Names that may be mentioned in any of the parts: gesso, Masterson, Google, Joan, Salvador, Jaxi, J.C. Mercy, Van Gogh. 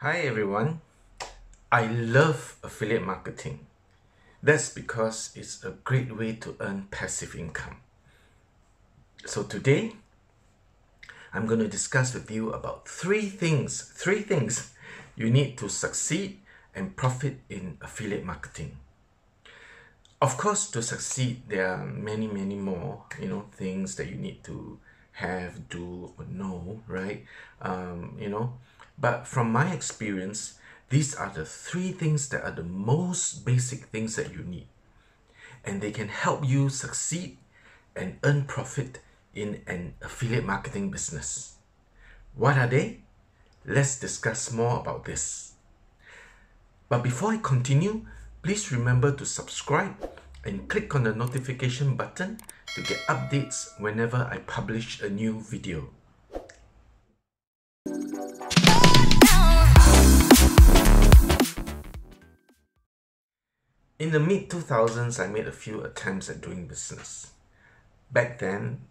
Hi everyone, I love affiliate marketing. That's because it's a great way to earn passive income. So today, I'm going to discuss with you about three things you need to succeed and profit in affiliate marketing. Of course, to succeed, there are many more, things that you need to have, do, or know, right? But from my experience, these are the three things that are the most basic things that you need. And they can help you succeed and earn profit in an affiliate marketing business. What are they? Let's discuss more about this. But before I continue, please remember to subscribe and click on the notification button to get updates whenever I publish a new video. In the mid-2000s, I made a few attempts at doing business. Back then,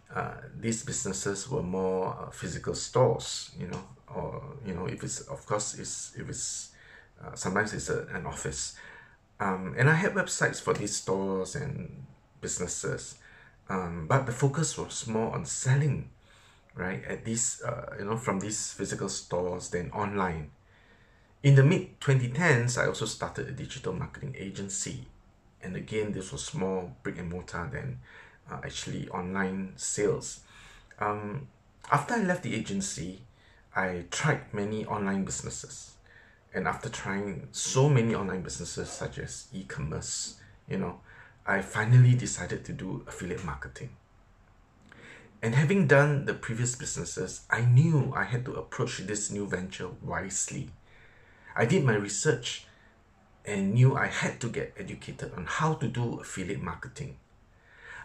these businesses were more physical stores, sometimes it's an office. And I had websites for these stores and businesses, but the focus was more on selling, right? At these, from these physical stores than online. In the mid-2010s, I also started a digital marketing agency. And again, this was more brick and mortar than actually online sales. After I left the agency, I tried many online businesses. And after trying so many online businesses such as e-commerce, I finally decided to do affiliate marketing. And having done the previous businesses, I knew I had to approach this new venture wisely. I did my research and knew I had to get educated on how to do affiliate marketing.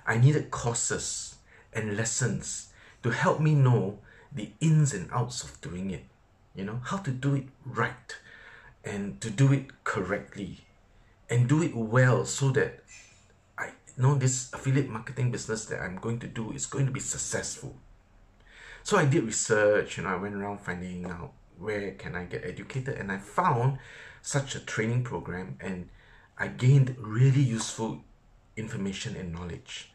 I needed courses and lessons to help me know the ins and outs of doing it, how to do it right and to do it correctly and do it well so that I know this affiliate marketing business that I'm going to do is going to be successful. So I did research and I went around finding out where can I get educated, and I found such a training program and I gained really useful information and knowledge.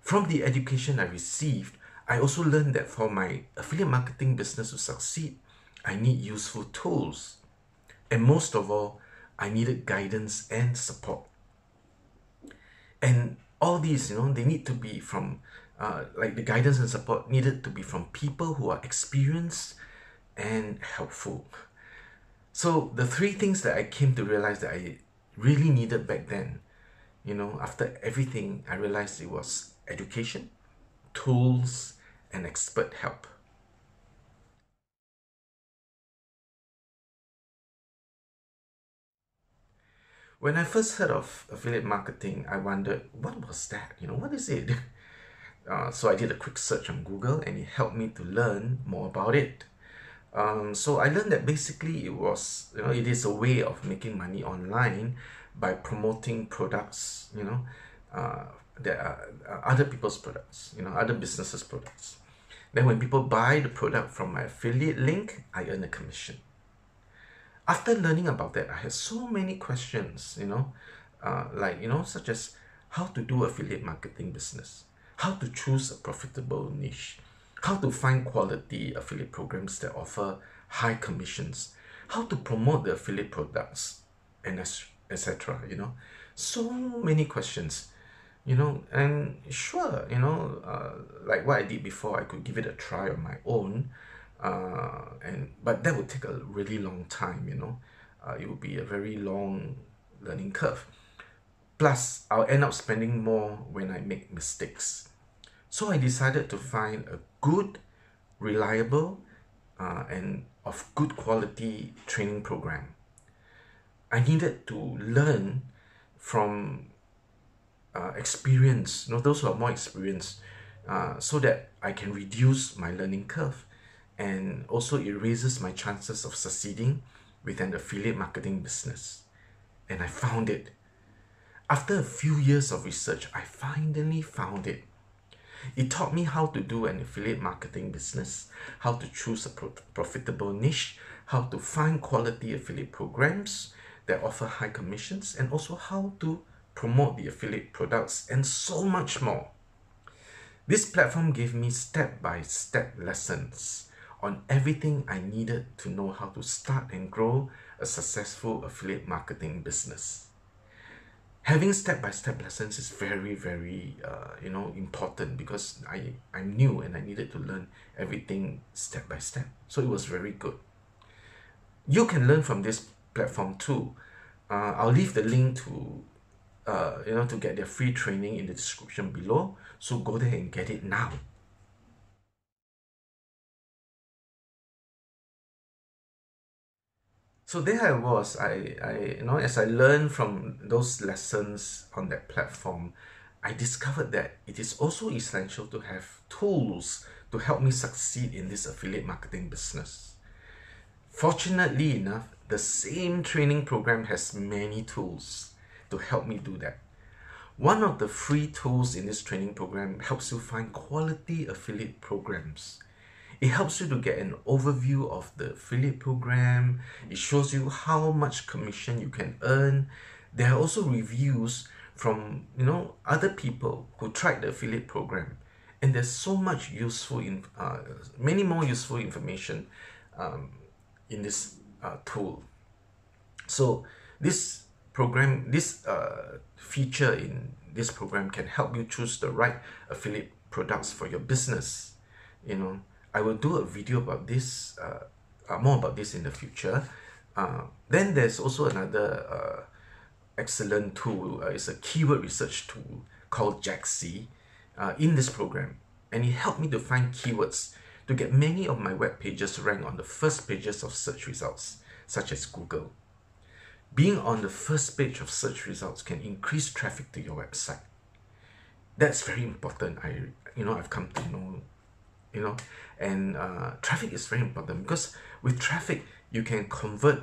From the education I received, I also learned that for my affiliate marketing business to succeed, I need useful tools. And most of all, I needed guidance and support. And all these, they need to be from, the guidance and support needed to be from people who are experienced and helpful. So the three things that I came to realize that I really needed back then, after everything, I realized it was education, tools, and expert help. When I first heard of affiliate marketing, I wondered, what was that? What is it? So I did a quick search on Google and it helped me to learn more about it. So I learned that basically it was, it is a way of making money online by promoting products, that are other people's products, other businesses' products. Then when people buy the product from my affiliate link, I earn a commission. After learning about that, I had so many questions, such as how to do affiliate marketing business, how to choose a profitable niche, how to find quality affiliate programs that offer high commissions, how to promote the affiliate products, and etc. So many questions, and sure, like what I did before, I could give it a try on my own, but that would take a really long time, it would be a very long learning curve. Plus, I'll end up spending more when I make mistakes. So I decided to find a good, reliable, and of good quality training program. I needed to learn from experience, those who are more experienced, so that I can reduce my learning curve, and also it raises my chances of succeeding with an affiliate marketing business. And I found it. After a few years of research, I finally found it. It taught me how to do an affiliate marketing business, how to choose a profitable niche, how to find quality affiliate programs that offer high commissions, and also how to promote the affiliate products, and so much more. This platform gave me step-by-step lessons on everything I needed to know how to start and grow a successful affiliate marketing business. Having step-by-step lessons is very, very important, because I'm new and I needed to learn everything step-by-step. So it was very good. You can learn from this platform too. I'll leave the link to get their free training in the description below. So go there and get it now. So there I was, as I learned from those lessons on that platform, I discovered that it is also essential to have tools to help me succeed in this affiliate marketing business. Fortunately enough, the same training program has many tools to help me do that. One of the free tools in this training program helps you find quality affiliate programs. It helps you to get an overview of the affiliate program. It shows you how much commission you can earn. There are also reviews from other people who tried the affiliate program, and there's so much useful, many more useful information in this tool. So this program, this feature in this program can help you choose the right affiliate products for your business. I will do a video about this, more about this in the future. Then there's also another excellent tool. It's a keyword research tool called Jaxi in this program. And it helped me to find keywords to get many of my web pages ranked on the first pages of search results, such as Google. Being on the first page of search results can increase traffic to your website. That's very important. I've come to know. Traffic is very important, because with traffic you can convert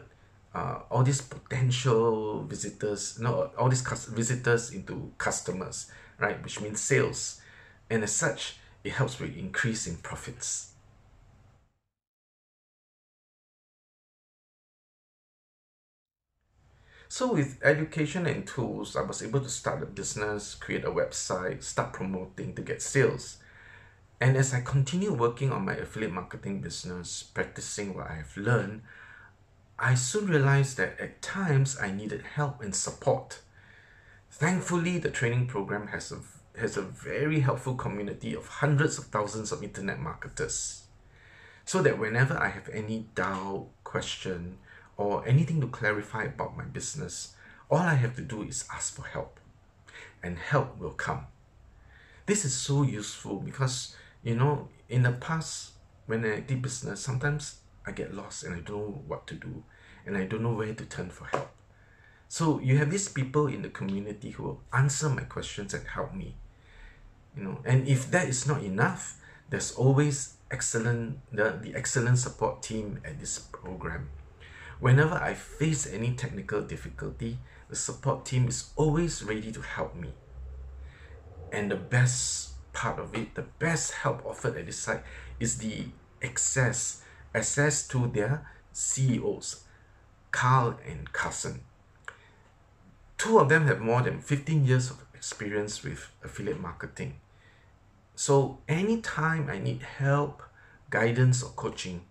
all these potential visitors, all these visitors into customers, right? Which means sales, and as such, it helps with increase in profits. So with education and tools, I was able to start a business, create a website, start promoting to get sales. And as I continue working on my affiliate marketing business, practicing what I have learned, I soon realized that at times I needed help and support. Thankfully, the training program has a very helpful community of hundreds of thousands of internet marketers, so that whenever I have any doubt, question, or anything to clarify about my business, all I have to do is ask for help, and help will come. This is so useful because, in the past, when I did business, sometimes I get lost and I don't know what to do, and I don't know where to turn for help. So you have these people in the community who will answer my questions and help me. And if that is not enough, there's always the excellent support team at this program. Whenever I face any technical difficulty, the support team is always ready to help me. And the best part of it, the best help offered at this site, is the access to their CEOs, Carl and Carson. Two of them have more than 15 years of experience with affiliate marketing. So anytime I need help, guidance or coaching,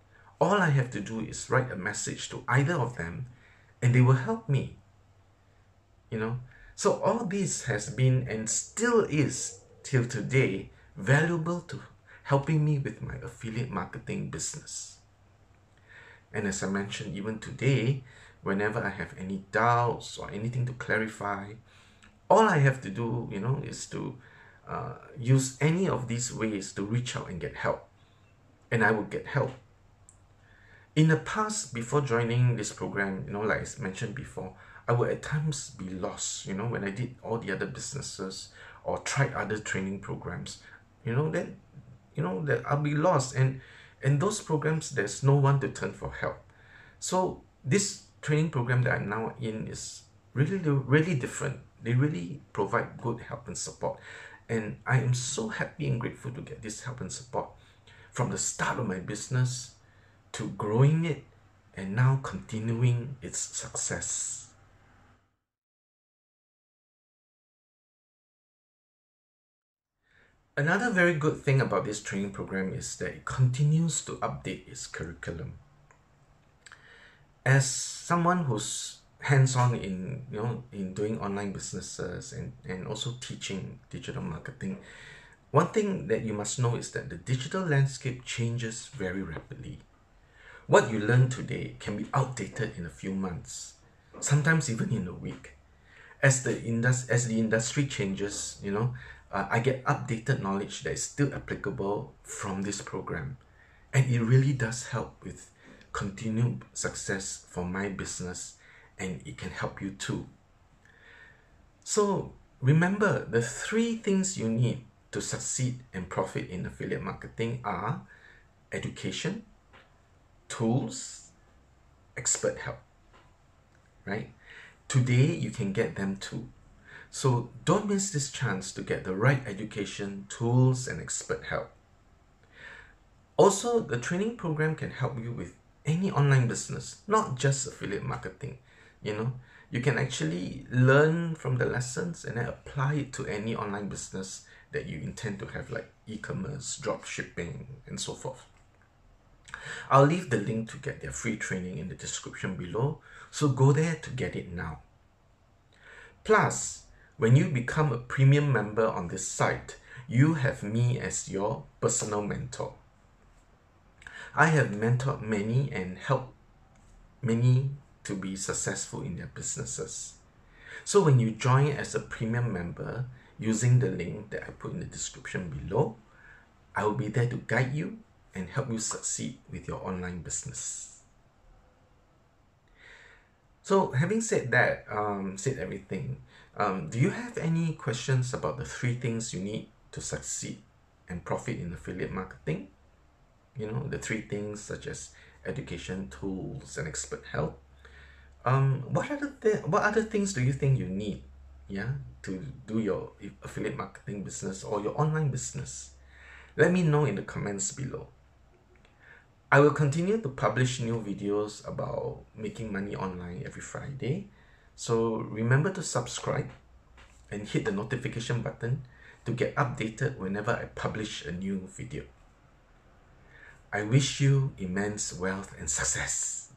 all I have to do is write a message to either of them and they will help me. So all this has been, and still is till today, valuable to helping me with my affiliate marketing business. And as I mentioned, even today, whenever I have any doubts or anything to clarify, all I have to do, is to use any of these ways to reach out and get help. And I will get help. In the past, before joining this program, like I mentioned before, I would at times be lost, when I did all the other businesses or tried other training programs, that I'll be lost, and those programs, there's no one to turn for help. So this training program that I'm now in is really, really different. They really provide good help and support, and I am so happy and grateful to get this help and support from the start of my business to growing it and now continuing its success. Another very good thing about this training program is that it continues to update its curriculum. As someone who's hands-on in doing online businesses and also teaching digital marketing, one thing that you must know is that the digital landscape changes very rapidly. What you learn today can be outdated in a few months, sometimes even in a week. As the industry changes, I get updated knowledge that is still applicable from this program, and it really does help with continued success for my business, and it can help you too. So remember, the three things you need to succeed and profit in affiliate marketing are education, tools, expert help, right? Today you can get them too. So don't miss this chance to get the right education, tools, and expert help. Also, the training program can help you with any online business, not just affiliate marketing. You can actually learn from the lessons and then apply it to any online business that you intend to have, like e-commerce, drop shipping, and so forth. I'll leave the link to get their free training in the description below, so go there to get it now. Plus, when you become a premium member on this site, you have me as your personal mentor. I have mentored many and helped many to be successful in their businesses. So when you join as a premium member using the link that I put in the description below, I will be there to guide you and help you succeed with your online business. So having said that, do you have any questions about the three things you need to succeed and profit in affiliate marketing? The three things such as education, tools, and expert help. What other things do you think you need, to do your affiliate marketing business or your online business? Let me know in the comments below. I will continue to publish new videos about making money online every Friday. So remember to subscribe and hit the notification button to get updated whenever I publish a new video. I wish you immense wealth and success.